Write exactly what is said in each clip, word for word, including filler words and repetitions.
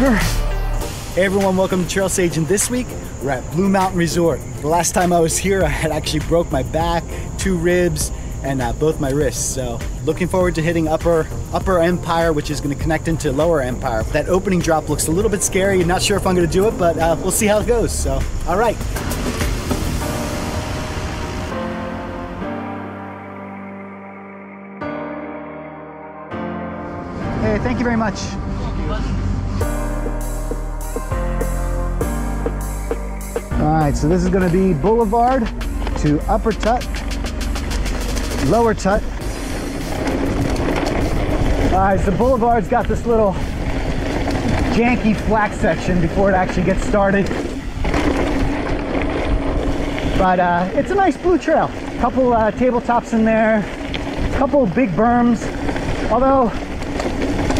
longer. Hey everyone, welcome to Trail Sage, and this week we're at Blue Mountain Resort. The last time I was here, I had actually broke my back, two ribs, and uh, both my wrists. So looking forward to hitting Upper Upper Empire, which is going to connect into Lower Empire. That opening drop looks a little bit scary. I'm not sure if I'm going to do it, but uh, we'll see how it goes. So, all right. Hey, thank you very much. All right, so this is going to be Boulevard to Upper Tut, Lower Tut. All right, so Boulevard's got this little janky flat section before it actually gets started. But uh, it's a nice blue trail. A couple uh, tabletops in there, a couple big berms. Although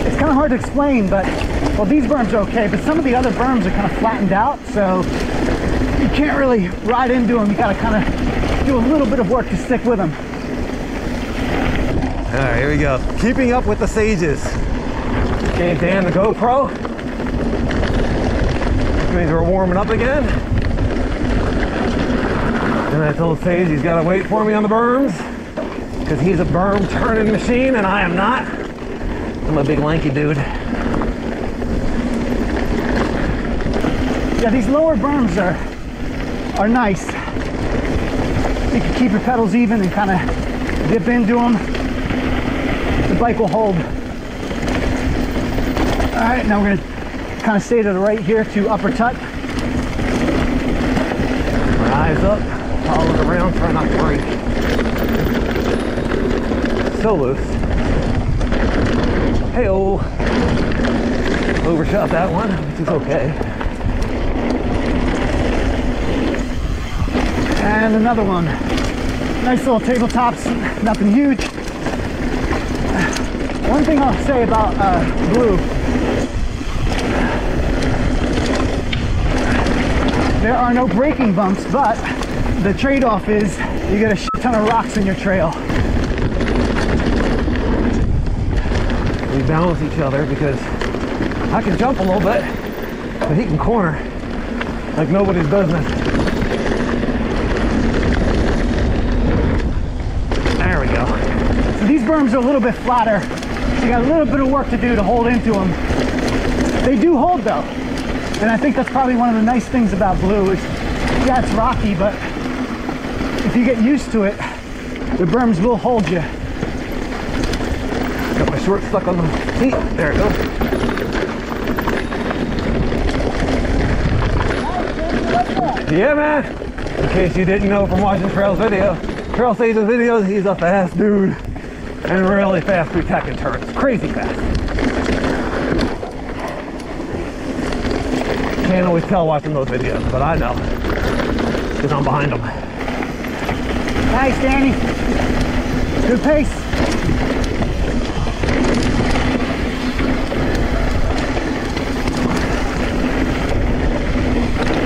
it's kind of hard to explain, but well, these berms are okay, but some of the other berms are kind of flattened out, so you can't really ride into them. You gotta kind of do a little bit of work to stick with them. All right, here we go. Keeping up with the Sages. Okay, Dan, the GoPro. Which means we're warming up again. And I told Sage he's gotta wait for me on the berms, because he's a berm turning machine and I am not. I'm a big lanky dude. Yeah, these lower berms are are nice. You can keep your pedals even and kind of dip into them. The bike will hold. All right, now we're gonna kind of stay to the right here to Upper Tut. Eyes up, follow it around, try not to break. So loose. Hey-oh. Overshot that one, which is okay. And another one. Nice little tabletops, nothing huge. One thing I'll say about uh, Blue, there are no braking bumps, but the trade-off is you get a shit ton of rocks in your trail. We balance each other because I can jump a little bit, but he can corner like nobody's business. These berms are a little bit flatter, so you got a little bit of work to do to hold into them. They do hold though, and I think that's probably one of the nice things about Blue is, yeah, it's rocky, but if you get used to it, the berms will hold you. Got my shorts stuck on the seat. There it goes. Yeah, man. In case you didn't know from watching Trail's video, Trail Sage's videos, he's a fast dude. And really fast through tech and turns. Crazy fast. Can't always tell watching those videos, but I know. Because I'm behind them. Nice, Danny. Good pace.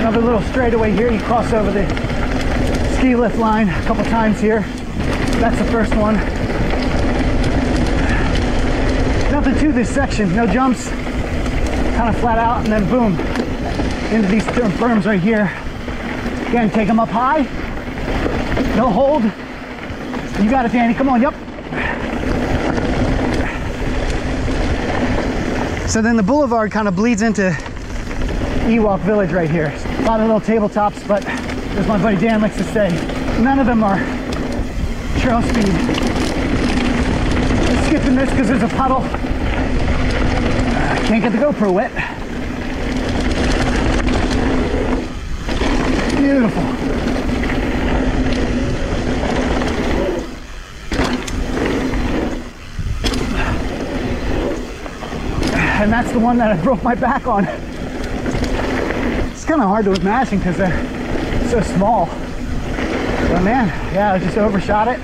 Another little straightaway here. You cross over the ski lift line a couple times here. That's the first one. Nothing to this section, no jumps, kind of flat out, and then boom, into these berms right here. Again, take them up high, no hold. You got it, Danny, come on, yep. So then the boulevard kind of bleeds into Ewok Village right here. A lot of little tabletops, but as my buddy Dan likes to say, none of them are trail speed. Skipping this because there's a puddle. I can't get the GoPro wet. Beautiful. And that's the one that I broke my back on. It's kind of hard to imagine because they're so small. But man, yeah, I just overshot it.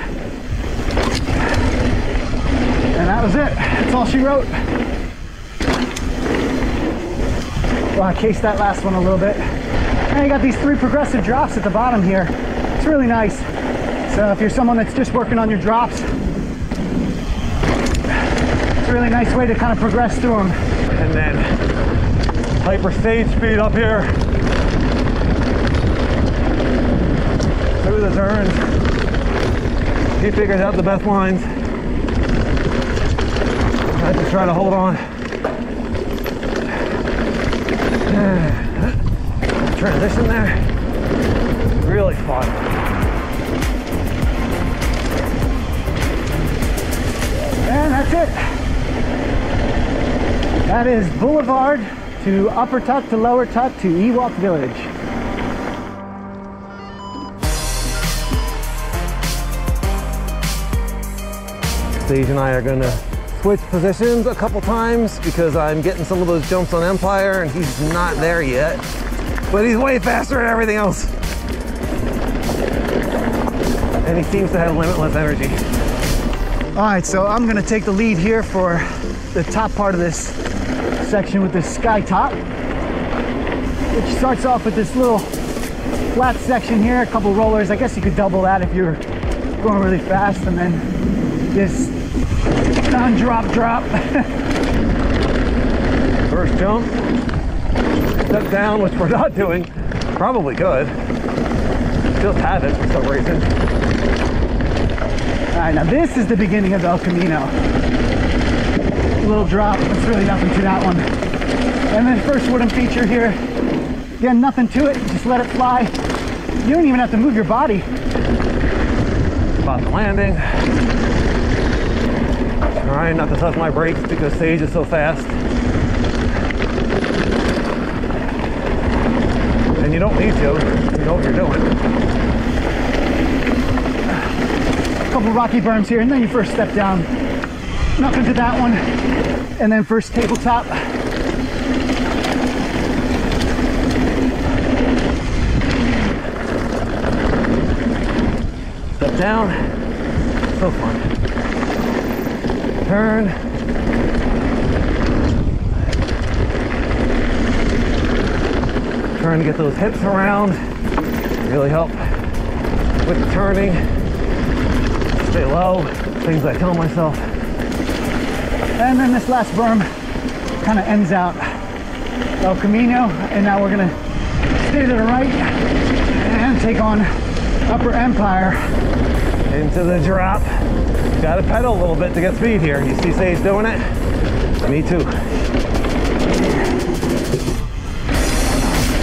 And that was it. That's all she wrote. Well, I cased that last one a little bit. And you got these three progressive drops at the bottom here. It's really nice. So if you're someone that's just working on your drops, it's a really nice way to kind of progress through them. And then Hyper stage speed up here. Through the turns. He figures out the best lines. I just try to hold on. Transition there. Really fun. And that's it. That is Boulevard to Upper Tut to Lower Tut to Ewok Village. Sage and I are going to switch positions a couple times because I'm getting some of those jumps on Empire and he's not there yet. But he's way faster at everything else. And he seems to have limitless energy. All right, so I'm gonna take the lead here for the top part of this section with this Sky Top, which starts off with this little flat section here, a couple rollers. I guess you could double that if you're going really fast, and then this non-drop drop. First jump, step down, which we're not doing. Probably good. Just have it for some reason. All right, now this is the beginning of El Camino. A little drop, it's really nothing to that one. And then first wooden feature here. Again, nothing to it, just let it fly. You don't even have to move your body. About the landing. Trying not to touch my brakes because Sage is so fast. And you don't need to, you know what you're doing. Couple rocky berms here, and then you first step down. Nothing to that one. And then first tabletop. Step down. So fun. Turn. Trying to get those hips around. Really help with the turning. Stay low, things I tell myself. And then this last berm kind of ends out El Camino, and now we're gonna stay to the right and take on Upper Empire into the drop. Gotta pedal a little bit to get speed here. You see Sage doing it? Me too.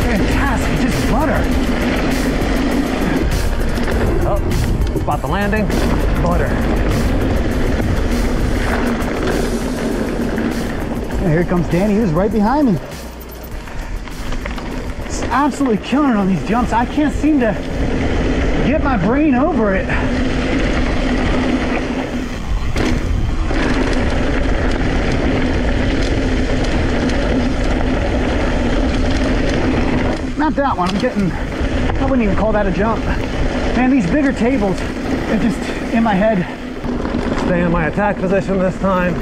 Fantastic, just butter. Oh. Spot the landing, butter. And here comes Danny, who's right behind me. It's absolutely killing it on these jumps. I can't seem to get my brain over it. Not that one, I'm getting, I wouldn't even call that a jump. Man, these bigger tables, they're just in my head. Stay in my attack position this time.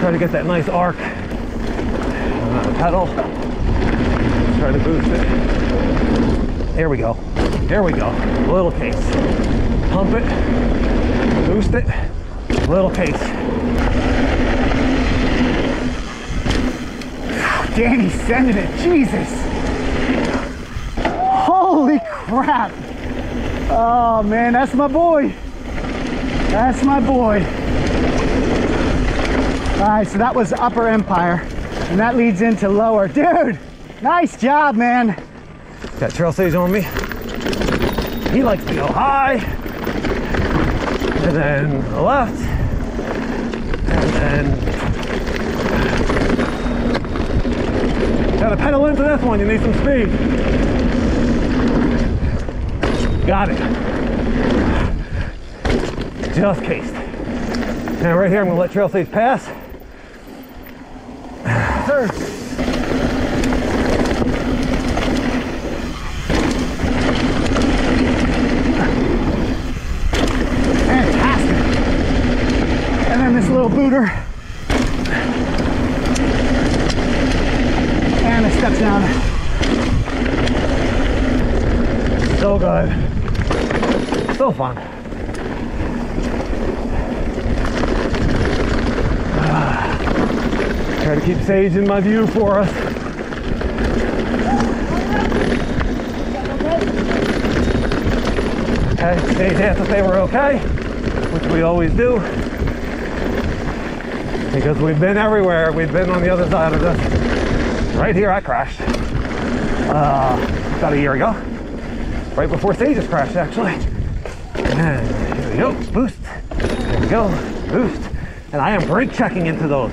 Try to get that nice arc. Pedal. Try to boost it. There we go. There we go. Little pace. Pump it. Boost it. Little pace. Danny's sending it. Jesus. Holy crap. Oh man, that's my boy. That's my boy. All right, so that was Upper Empire, and that leads into Lower. Dude, nice job, man. Got Trail Sage on me. He likes to go high, and then left, and then gotta pedal into this one. You need some speed. Got it. Just cased. Now right here, I'm gonna let Trail Sage pass. Third. Fantastic. And then this little booter. And it steps down. So good. So fun. Ah, try to keep Sage in my view for us. okay. Days after they were okay, which we always do, because we've been everywhere. We've been on the other side of this. Right here I crashed uh, about a year ago, right before Sage's crashed actually. And here we go, boost, there we go, boost. And I am brake checking into those.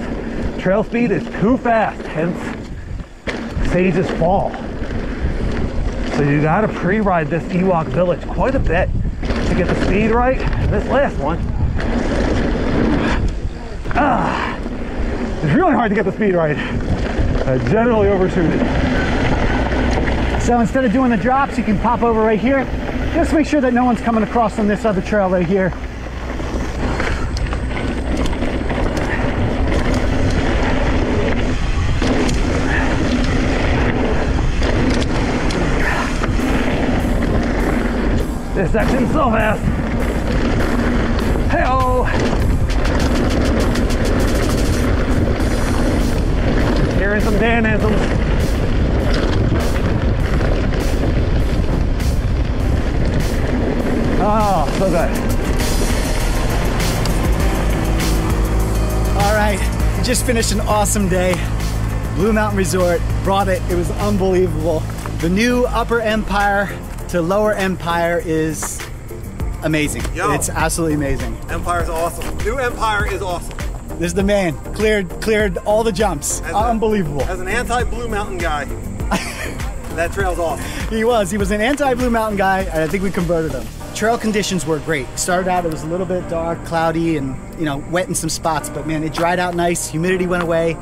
Trail speed is too fast, hence Sage's fall. So you gotta pre-ride this Ewok Village quite a bit to get the speed right. And this last one, ah, it's really hard to get the speed right. I generally overshoot it. So instead of doing the drops, you can pop over right here. Just make sure that no one's coming across on this other trail right here. This section's so fast. Hey-oh! Hearing some Danisms. Oh, so good. All right, just finished an awesome day. Blue Mountain Resort brought it. It was unbelievable. The new Upper Empire to Lower Empire is amazing. Yo, it's absolutely amazing. Empire's awesome. New Empire is awesome. This is the man. Cleared, cleared all the jumps. As Unbelievable. A, as an anti-Blue Mountain guy, that trail's awesome. He was. He was an anti-Blue Mountain guy, and I think we converted him. Trail conditions were great. Started out, it was a little bit dark, cloudy, and you know, wet in some spots, but man, it dried out nice. Humidity went away,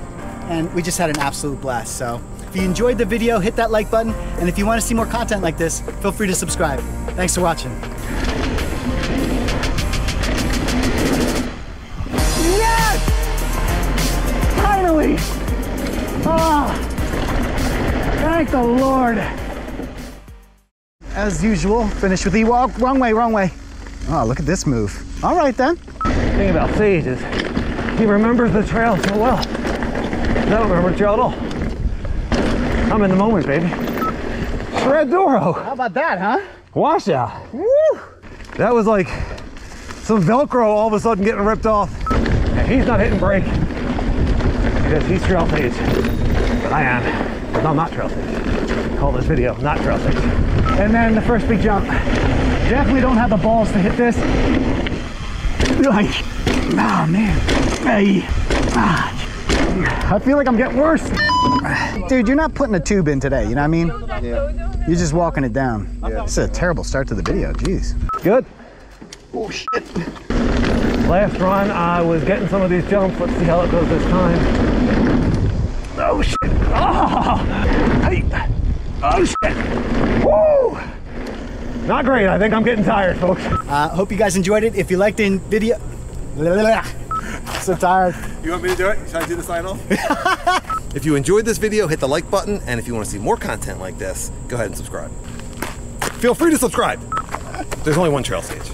and we just had an absolute blast. So if you enjoyed the video, hit that like button, and if you want to see more content like this, feel free to subscribe. Thanks for watching. Yes! Finally! Ah! Thank the Lord. As usual, finish with Ewok. Wrong way, wrong way. Oh, look at this move. All right then. The thing about Sage is he remembers the trail so well. I don't remember the trail at all. I'm in the moment, baby. Shred Duro. How about that, huh? Washout. Woo! That was like some Velcro all of a sudden getting ripped off. And he's not hitting brake because he's Trail Sage. But I am. But no, I'm not Trail Sage. Call this video not Trail Sage. And then the first big jump. Definitely don't have the balls to hit this. Like, ah, oh, man. Hey. Ah. I feel like I'm getting worse. Dude, you're not putting a tube in today, you know what I mean? Yeah. You're just walking it down. Yeah. This is a terrible start to the video, jeez. Good. Oh, shit. Last run, I was getting some of these jumps. Let's see how it goes this time. Oh, shit. Oh, hey. Oh, shit. Woo. Not great. I think I'm getting tired, folks. Uh, hope you guys enjoyed it. If you liked the video... So tired. You want me to do it? Should I do the sign off? If you enjoyed this video, hit the like button, and if you want to see more content like this, go ahead and subscribe. Feel free to subscribe. There's only one Trail Sage.